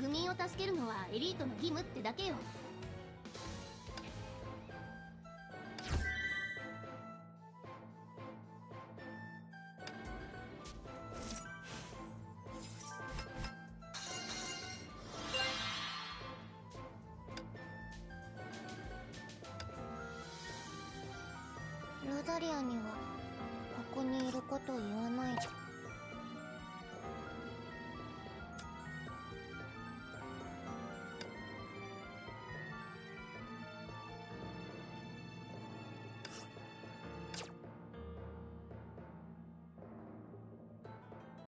愚民を助けるのはエリートの義務ってだけよ。ロザリアにはここにいることを言わないで。